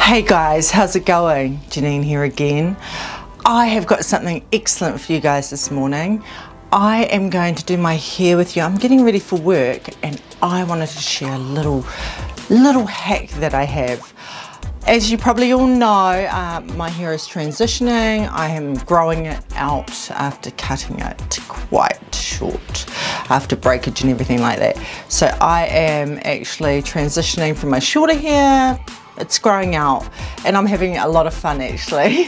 Hey guys, how's it going? Janine here again. I have got something excellent for you guys this morning. I am going to do my hair with you. I'm getting ready for work and I wanted to share a little hack that I have. As you probably all know, my hair is transitioning. I am growing it out after cutting it quite short, after breakage and everything like that. So I am actually transitioning from my shorter hair. It's growing out and I'm having a lot of fun actually.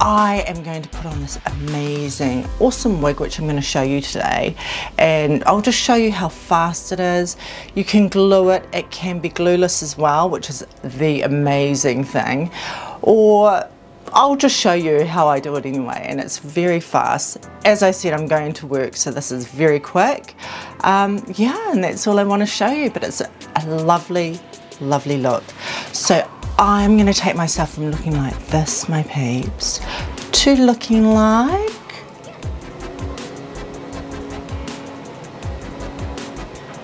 I am going to put on this amazing, awesome wig, which I'm going to show you today. And I'll just show you how fast it is. You can glue it. It can be glueless as well, which is the amazing thing. Or I'll just show you how I do it anyway. And it's very fast. As I said, I'm going to work, so this is very quick. Yeah, and that's all I want to show you. But it's a lovely look. So I'm going to take myself from looking like this, my peeps, to looking like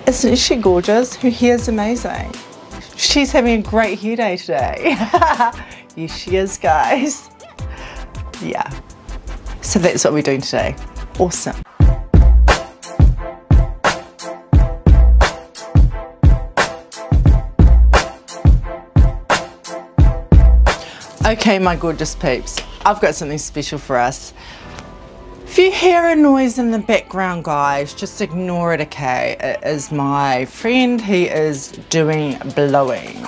isn't she gorgeous? Her hair's amazing. She's having a great hair day today. Yes she is, guys. Yeah, so that's what we're doing today. Awesome. Okay, my gorgeous peeps, I've got something special for us. If you hear a noise in the background, guys, just ignore it, okay? It is my friend. He is doing blowing.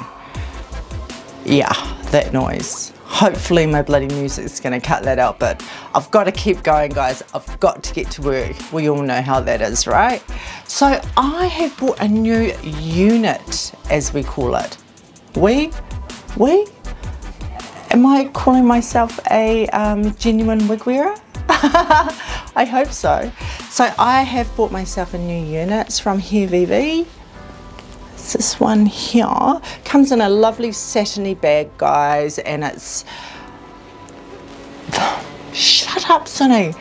Yeah, that noise. Hopefully my bloody music's gonna cut that out, but I've got to keep going, guys. I've got to get to work. We all know how that is, right? So I have bought a new unit, as we call it. Am I calling myself a genuine wig wearer? I hope so. So I have bought myself a new unit. It's from HairVivi. It's this one here. Comes in a lovely satiny bag, guys, and it's... Shut up, Sunny.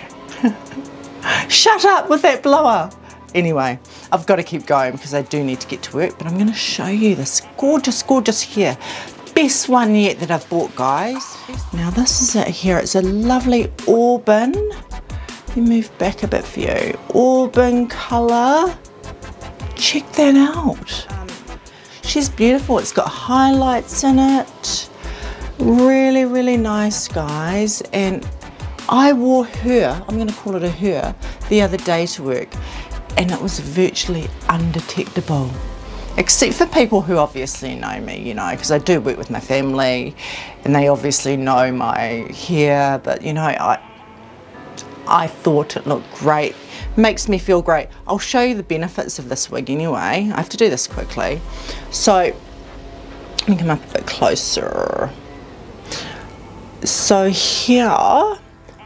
Shut up with that blower. Anyway, I've got to keep going because I do need to get to work, but I'm going to show you this gorgeous hair. Best one yet that I've bought, guys. Now this is it here. It's a lovely auburn. Let me move back a bit for you. Auburn color. Check that out. She's beautiful. It's got highlights in it. Really nice, guys. And I wore her, I'm going to call it a her, the other day to work, and it was virtually undetectable. Except for people who obviously know me, you know, because I do work with my family and they obviously know my hair, but you know, I thought it looked great. Makes me feel great. I'll show you the benefits of this wig anyway. I have to do this quickly. So, let me come up a bit closer. So here,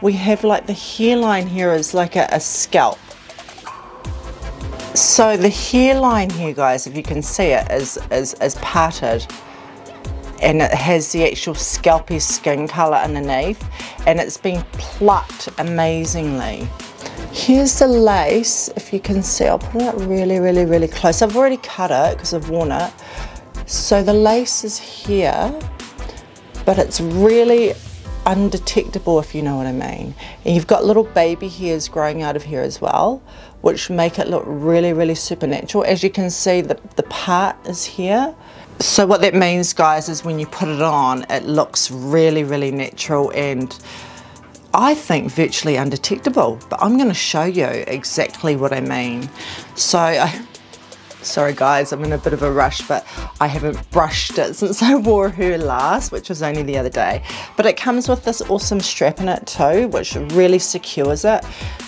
we have like the hairline here is like a scalp. So the hairline here, guys, if you can see it, is parted and it has the actual scalpy skin colour underneath and it's been plucked amazingly. Here's the lace, if you can see. I'll put it up really close. I've already cut it because I've worn it. So the lace is here, but it's really undetectable, if you know what I mean. And you've got little baby hairs growing out of here as well, which make it look really supernatural. As you can see, the part is here. So what that means, guys, is when you put it on, it looks really natural and I think virtually undetectable, but I'm going to show you exactly what I mean. So sorry guys, I'm in a bit of a rush, but I haven't brushed it since I wore her last, which was only the other day. But it comes with this awesome strap in it too, which really secures it.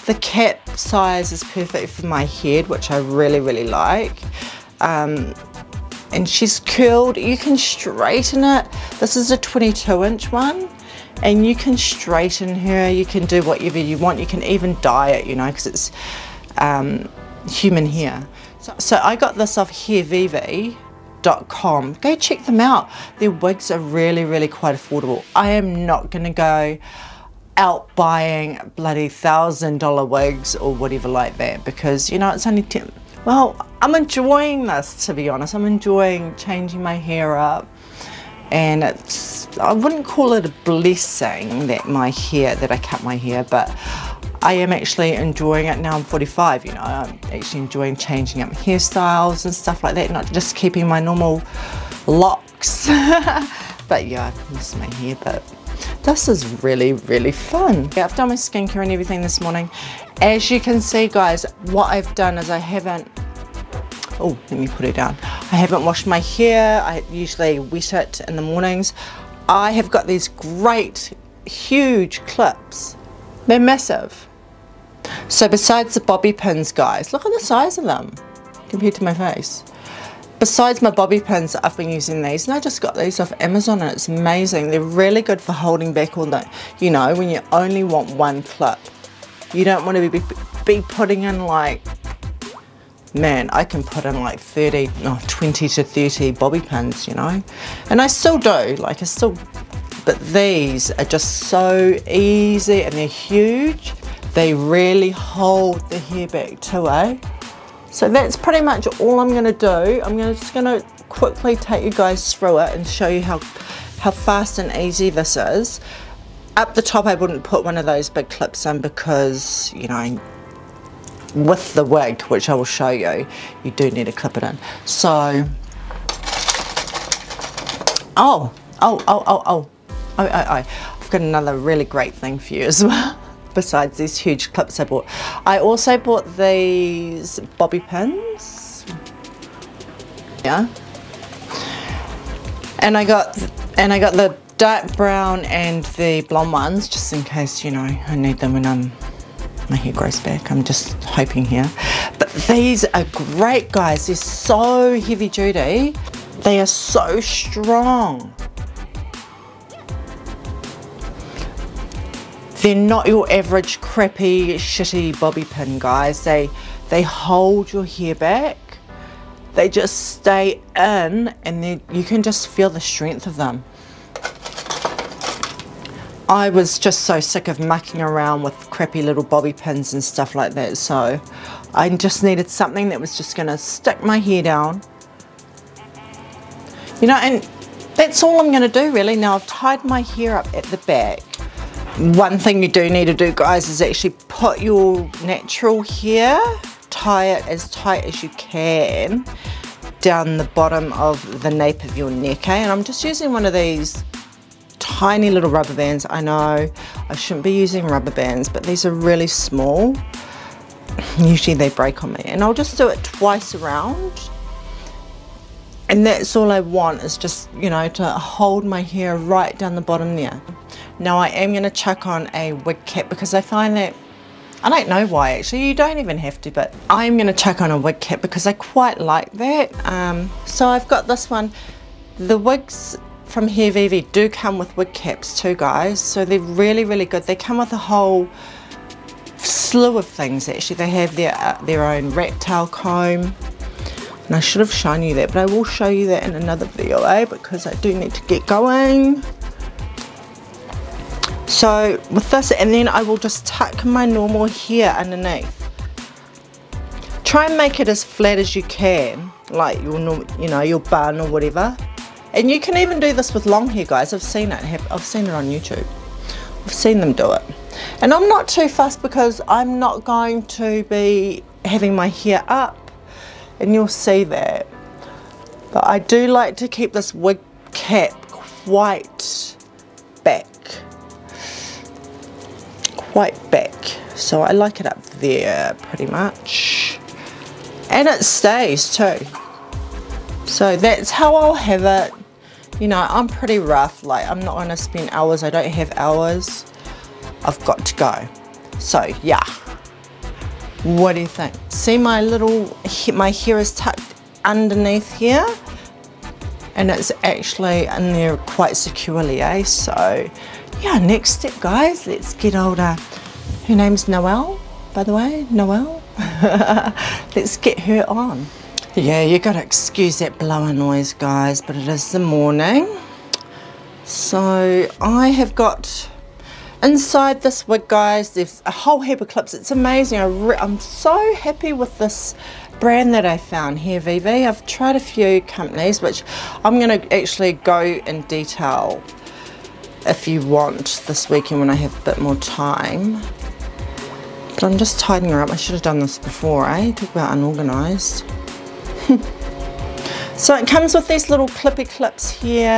The cap size is perfect for my head, which I really like. And she's curled. You can straighten it. This is a 22-inch one. And you can straighten her. You can do whatever you want. You can even dye it, you know, because it's human hair. So I got this off HairVivi.com. Go check them out. Their wigs are really quite affordable. I am not going to go out buying bloody $1,000 wigs or whatever like that because, you know, it's only 10. Well, I'm enjoying this, to be honest. I'm enjoying changing my hair up and I wouldn't call it a blessing that I cut my hair, but I am actually enjoying it now. I'm 45, you know, I'm actually enjoying changing up my hairstyles and stuff like that, not just keeping my normal locks. But yeah, I've missed my hair, but this is really fun. Yeah, I've done my skincare and everything this morning. As you can see, guys, what I've done is oh, let me put it down. I haven't washed my hair. I usually wet it in the mornings. I have got these great, huge clips. They're massive. So besides the bobby pins, guys, look at the size of them compared to my face. Besides my bobby pins, I've been using these, and I just got these off Amazon, and it's amazing. They're really good for holding back all that, you know, when you only want one clip. You don't want to be putting in like, man, I can put in like 20 to 30 bobby pins, you know, and I still do, like I still, but these are just so easy, and they're huge. They really hold the hair back too, eh? So that's pretty much all I'm gonna do. I'm just gonna quickly take you guys through it and show you how fast and easy this is. Up the top, I wouldn't put one of those big clips in because, you know, with the wig, which I will show you, you do need to clip it in. So, I've got another really great thing for you as well. Besides these huge clips I bought, I also bought these bobby pins. Yeah, and I got the dark brown and the blonde ones, just in case, you know, I need them when my hair grows back. I'm just hoping here. But these are great, guys. They're so heavy duty. They are so strong. They're not your average crappy, shitty bobby pin, guys. They hold your hair back. They just stay in, and you can just feel the strength of them. I was just so sick of mucking around with crappy little bobby pins and stuff like that, so I just needed something that was just gonna stick my hair down. You know, and that's all I'm gonna do really. Now I've tied my hair up at the back. One thing you do need to do, guys, is actually put your natural hair, tie it as tight as you can down the bottom of the nape of your neck, eh? And I'm just using one of these tiny little rubber bands. I know I shouldn't be using rubber bands, but these are really small. Usually they break on me. And I'll just do it twice around. And that's all I want, is just, you know, to hold my hair right down the bottom there. Now I am going to chuck on a wig cap, because I find that, I don't know why actually, you don't even have to, but I'm going to chuck on a wig cap because I quite like that. So I've got this one. The wigs from HairVivi do come with wig caps too, guys, so they're really good. They come with a whole slew of things actually. They have their own rat tail comb, and I should have shown you that, but I will show you that in another video, eh? Because I do need to get going. So with this, and then I will just tuck my normal hair underneath. Try and make it as flat as you can, like your normal, you know, your bun or whatever. And you can even do this with long hair, guys. I've seen it. I've seen it on YouTube. I've seen them do it. And I'm not too fussed because I'm not going to be having my hair up, and you'll see that. But I do like to keep this wig cap quite back. Right back, so I like it up there pretty much, and it stays too. So that's how I'll have it. You know, I'm pretty rough, like I'm not gonna spend hours. I don't have hours. I've got to go. So yeah, what do you think? See, my hair is tucked underneath here, and it's actually in there quite securely, eh? So yeah, next step, guys, let's get older. Her name's Noel, by the way, Noel. Let's get her on. Yeah, you gotta excuse that blower noise, guys, but it is the morning. So I have got inside this wig, guys, there's a whole heap of clips. It's amazing. I'm so happy with this brand that I found, HairVivi. I've tried a few companies, which I'm going to actually go in detail if you want this weekend when I have a bit more time. But I'm just tidying her up. I should have done this before, eh? Talk about unorganised. So it comes with these little clippy clips here.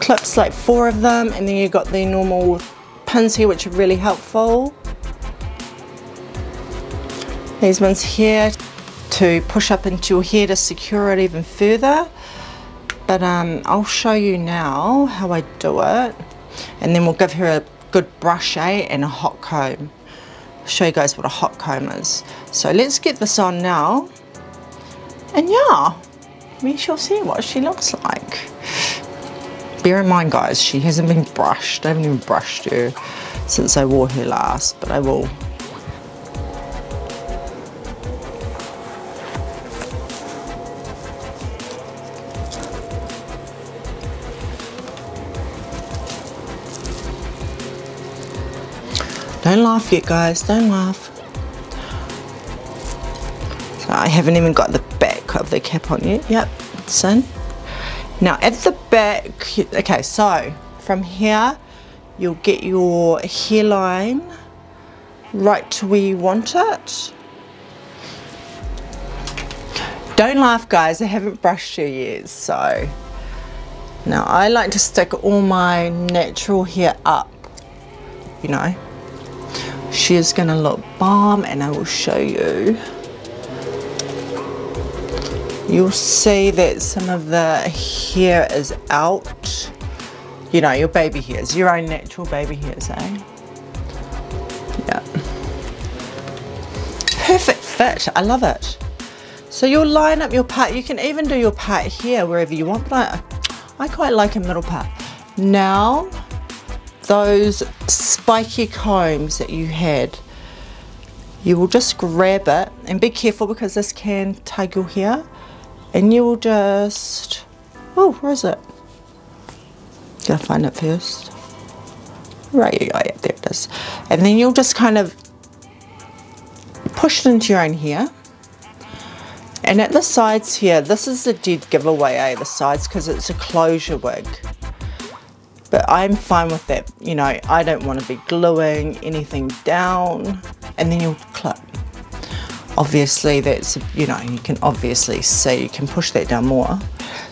Clips, like 4 of them, and then you've got the normal pins here, which are really helpful. These ones here to push up into your hair to secure it even further. But I'll show you now how I do it, and then we'll give her a good brush, eh, and a hot comb. I'll show you guys what a hot comb is. So let's get this on now, and yeah, we shall see what she looks like. Bear in mind, guys, she hasn't been brushed. I haven't even brushed her since I wore her last, but I will. Don't laugh yet, guys, don't laugh. So I haven't even got the back of the cap on yet. Yep, it's in. Now at the back, okay, so from here you'll get your hairline right to where you want it. Don't laugh, guys, I haven't brushed you yet. So now I like to stick all my natural hair up, you know. She is going to look bomb, and I will show you. You'll see that some of the hair is out. You know, your baby hairs, your own natural baby hairs, eh? Yeah. Perfect fit. I love it. So you'll line up your part. You can even do your part here wherever you want, but I quite like a middle part. Now, those spiky combs that you had, you will just grab it, and be careful because this can tug your hair, and you will just, oh, where is it? Gotta find it first. Right, yeah, there it is. And then you'll just kind of push it into your own hair. And at the sides here, this is a dead giveaway, eh, the sides, because it's a closure wig. But I'm fine with that, you know, I don't want to be gluing anything down. And then you'll clip. Obviously that's, you know, you can obviously see you can push that down more.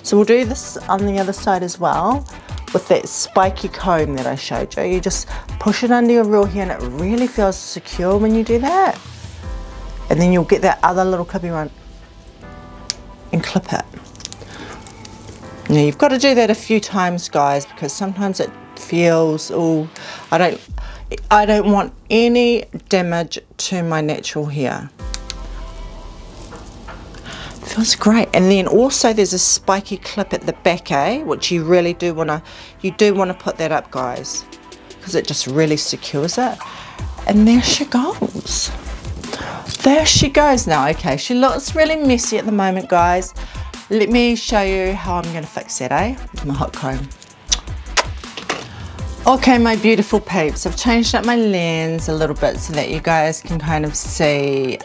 So we'll do this on the other side as well with that spiky comb that I showed you. You just push it under your real hair, and it really feels secure when you do that. And then you'll get that other little clippy one and clip it. Now you've got to do that a few times, guys, because sometimes it feels, oh, I don't want any damage to my natural hair. It feels great. And then also there's a spiky clip at the back, eh, which you really do want to, you do want to put that up, guys, because it just really secures it. And there she goes. There she goes now. Okay, she looks really messy at the moment, guys. Let me show you how I'm going to fix that, eh? With my hot comb. Okay, my beautiful peeps, I've changed up my lens a little bit so that you guys can kind of see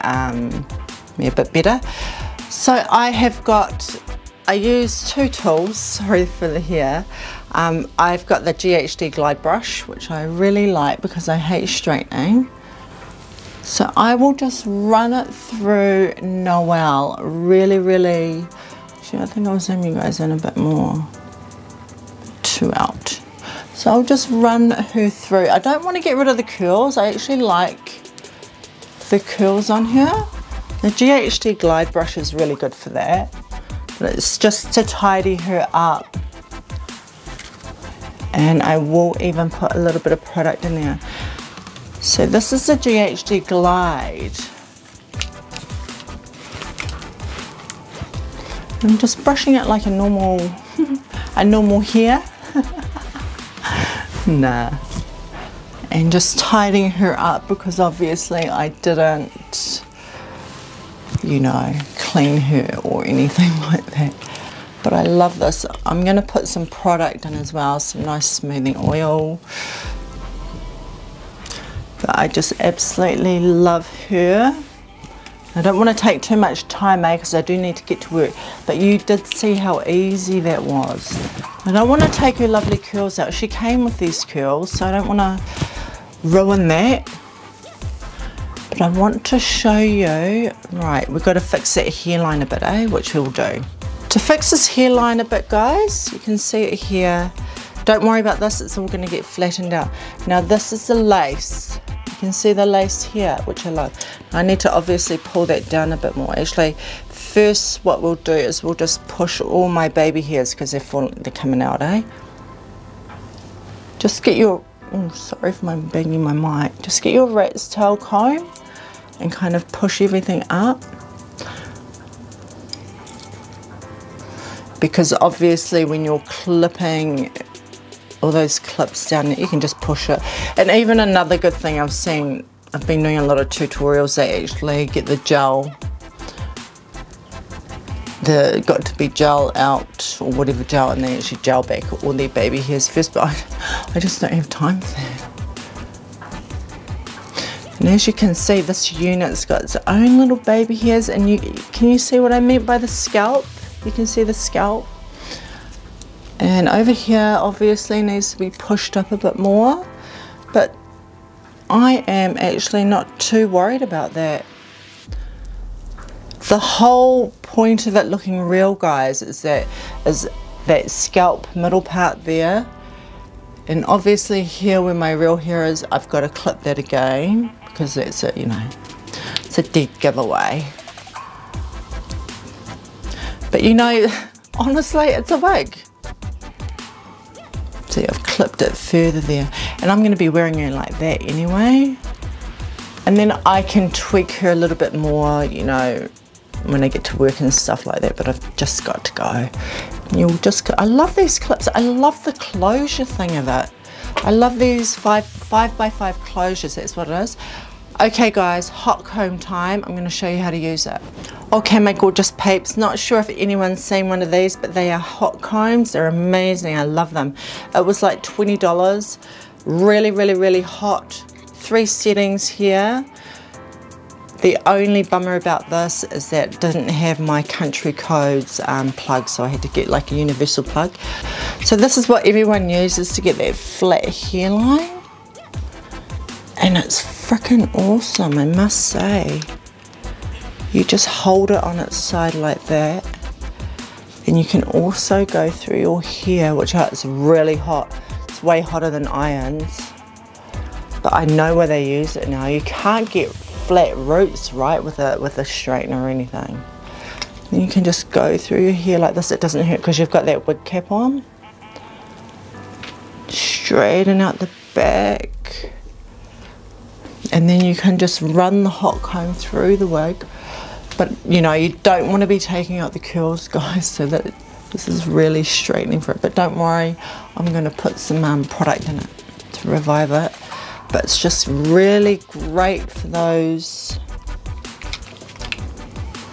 me a bit better. So I have got, I use 2 tools, sorry for the hair. I've got the GHD glide brush, which I really like because I hate straightening. So I will just run it through Noel, really. I think I'll zoom you guys in a bit more. 2 out. So I'll just run her through. I don't want to get rid of the curls. I actually like the curls on her. The GHD glide brush is really good for that. But it's just to tidy her up. And I will even put a little bit of product in there. So this is the GHD glide. I'm just brushing it like a normal, normal hair. Nah. And just tidying her up because obviously I didn't, you know, clean her or anything like that. But I love this. I'm going to put some product in as well, some nice smoothing oil. But I just absolutely love her. I don't want to take too much time, because I do need to get to work. But you did see how easy that was. I don't want to take her lovely curls out. She came with these curls, so I don't want to ruin that. But I want to show you, right, we've got to fix that hairline a bit, which we'll do. To fix this hairline a bit, guys, you can see it here. Don't worry about this, it's all going to get flattened out. Now this is the lace. You can see the lace here, which I love. I need to obviously pull that down a bit more. Actually, first what we'll do is we'll just push all my baby hairs, because they're coming out, Just get your, sorry for my banging my mic. Just get your rat's tail comb and kind of push everything up. Because obviously when you're clipping all those clips down, you can just push it. And even another good thing I've seen, I've been doing a lot of tutorials, they actually get the gel, the got to be gel out or whatever gel, and they actually gel back all their baby hairs first, but I just don't have time for that. And as you can see, this unit's got its own little baby hairs, and can you see what I meant by the scalp? You can see the scalp. And over here obviously needs to be pushed up a bit more, but I am actually not too worried about that. The whole point of it looking real, guys, is that scalp middle part there. And obviously here where my real hair is, I've got to clip that again, because that's it, you know, it's a dead giveaway. But you know, honestly, it's a wig. See, I've clipped it further there, and I'm going to be wearing her like that anyway, and then I can tweak her a little bit more, you know, when I get to work and stuff like that. But I've just got to go. You'll just go. I love these clips. I love the closure thing of it. I love these 5x5 closures. That's what it is. Okay guys, hot comb time. I'm going to show you how to use it. Okay my gorgeous peeps, not sure if anyone's seen one of these, but they are hot combs. They're amazing, I love them. It was like $20, really hot. 3 settings here. The only bummer about this is that it didn't have my country codes plug, so I had to get like a universal plug. So this is what everyone uses to get that flat hairline, and it's freaking awesome, I must say. You just hold it on its side like that, and you can also go through your hair, which is really hot. It's way hotter than irons, but I know where they use it now. You can't get flat roots right with a straightener or anything. And you can just go through your hair like this. It doesn't hurt because you've got that wig cap on. Straighten out the back, and then you can just run the hot comb through the wig. But you know, you don't want to be taking out the curls, guys, so that this is really straightening for it. But don't worry, I'm going to put some product in it to revive it. But it's just really great for those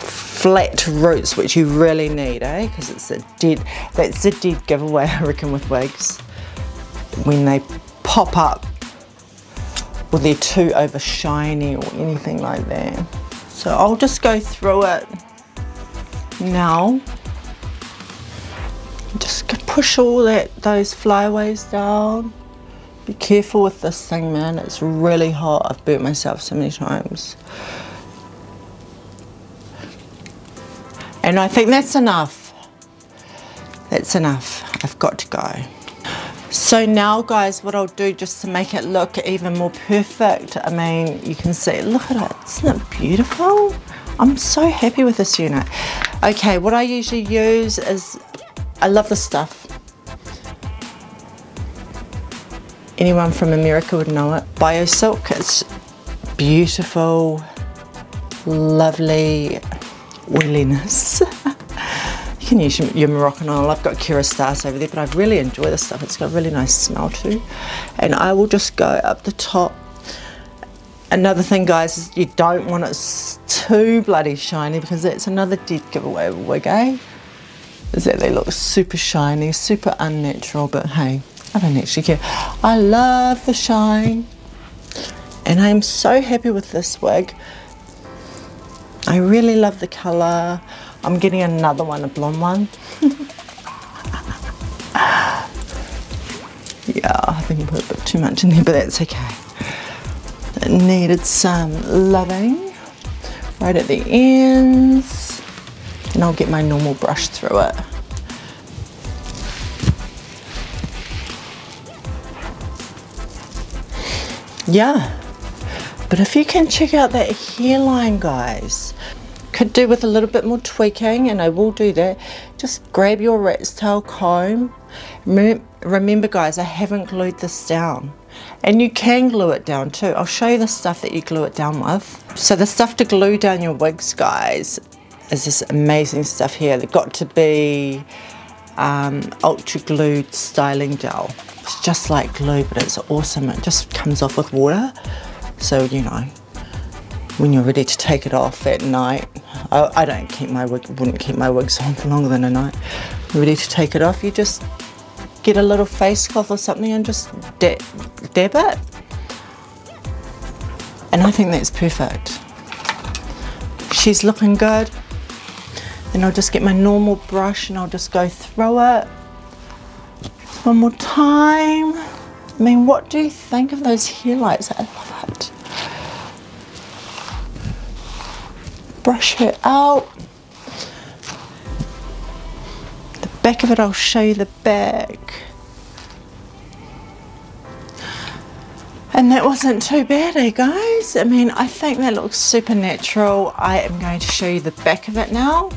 flat roots, which you really need, because it's a dead, that's a dead giveaway, I reckon, with wigs. When they pop up, or they're too over shiny or anything like that. So I'll just go through it now. Just push all those flyaways down. Be careful with this thing, man. It's really hot. I've burnt myself so many times. And I think that's enough. That's enough. I've got to go. So now guys, what I'll do just to make it look even more perfect, I mean, you can see, look at it, isn't it beautiful? I'm so happy with this unit. Okay, what I usually use is, I love this stuff. Anyone from America would know it. BioSilk, it's beautiful, lovely oiliness. You can use your Moroccan oil. I've got Kerastase over there, but I really enjoy this stuff. It's got a really nice smell too. And I will just go up the top. Another thing, guys, is you don't want it too bloody shiny, because that's another dead giveaway of a wig, Is that they look super shiny, super unnatural, but hey, I don't actually care. I love the shine. and I'm so happy with this wig. I really love the color. I'm getting another one, a blonde one. Yeah, I think I put a bit too much in there, but that's okay. It needed some loving right at the ends, and I'll get my normal brush through it. Yeah, but if you can check out that hairline, guys, could do with a little bit more tweaking, and I will do that. Just grab your rat's tail comb. Remember guys, I haven't glued this down, and you can glue it down too. I'll show you the stuff that you glue it down with. So the stuff to glue down your wigs, guys, is this amazing stuff here. They've got to be ultra glued styling gel. It's just like glue, but it's awesome. It just comes off with water, so you know when you're ready to take it off at night. I don't keep my wig, wouldn't keep my wigs on for longer than a night. Ready to take it off, you just get a little face cloth or something and just dab it, and I think that's perfect. She's looking good. Then I'll just get my normal brush and I'll just go through it one more time. I mean, what do you think of those hairlights? I love it. Brush her out. The back of it, I'll show you the back. And that wasn't too bad, eh guys? I mean, I think that looks super natural. I am going to show you the back of it now.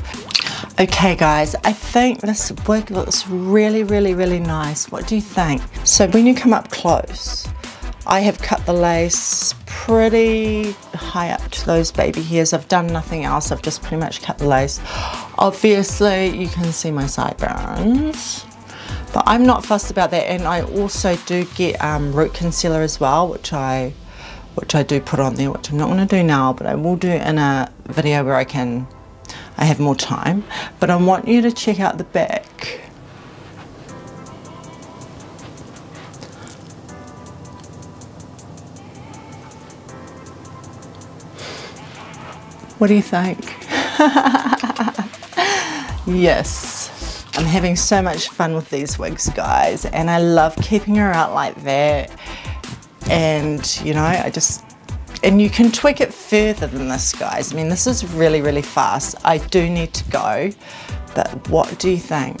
Okay guys, I think this wig looks really nice. What do you think? So when you come up close, I have cut the lace pretty high up to those baby hairs. I've done nothing else. I've just pretty much cut the lace. Obviously you can see my sideburns, but I'm not fussed about that. And I also do get root concealer as well, which I do put on there, which I'm not going to do now, but I will do in a video where I have more time. But I want you to check out the back. What do you think? Yes, I'm having so much fun with these wigs, guys, and I love keeping her out like that. And you know, and you can tweak it further than this, guys. I mean, this is really fast. I do need to go, but what do you think?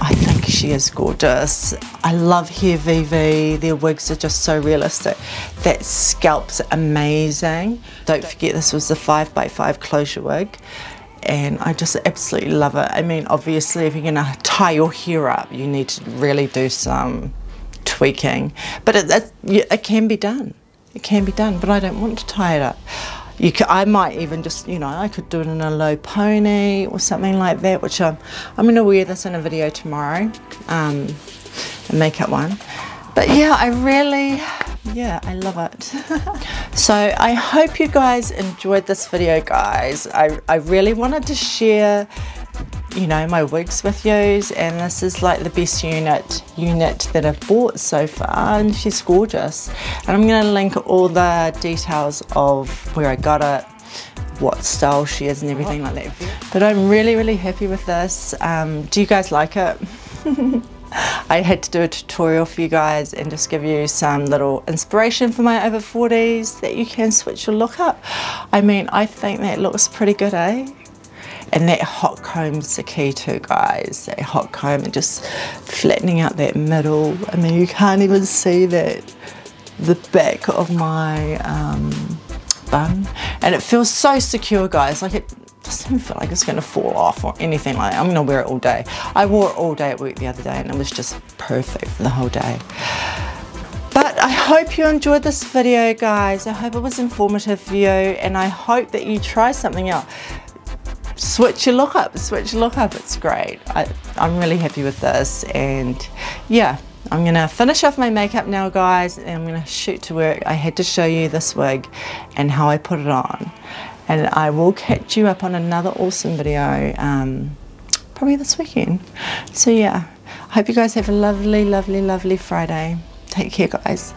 I think she is gorgeous. I love HairVivi. Their wigs are just so realistic. That scalp's amazing. Don't forget, this was the 5x5 closure wig, and I just absolutely love it. I mean, obviously, if you're gonna tie your hair up, you need to really do some tweaking, but it can be done. It can be done, but I don't want to tie it up. I might even just, you know, I could do it in a low pony or something like that, which I'm going to wear this in a video tomorrow, a makeup one. But yeah, I love it. So I hope you guys enjoyed this video, guys. I really wanted to share, you know, my wigs with you, and this is like the best unit that I've bought so far, and she's gorgeous. And I'm going to link all the details of where I got it, what style she is and everything like that. But I'm really happy with this. Do you guys like it? I had to do a tutorial for you guys and just give you some little inspiration for my over 40s that you can switch your look up. I mean, I think that looks pretty good, eh? And that hot comb's the key too, guys. That hot comb and just flattening out that middle. I mean, you can't even see that, the back of my bun. And it feels so secure, guys. Like, it doesn't feel like it's gonna fall off or anything like that. I'm gonna wear it all day. I wore it all day at work the other day, and it was just perfect for the whole day. But I hope you enjoyed this video, guys. I hope it was informative for you, and I hope that you try something out. Switch your look up, it's great. I'm really happy with this, and yeah, I'm gonna finish off my makeup now, guys, and I'm gonna shoot to work. I had to show you this wig and how I put it on, and I will catch you up on another awesome video probably this weekend. So yeah, I hope you guys have a lovely Friday. Take care, guys.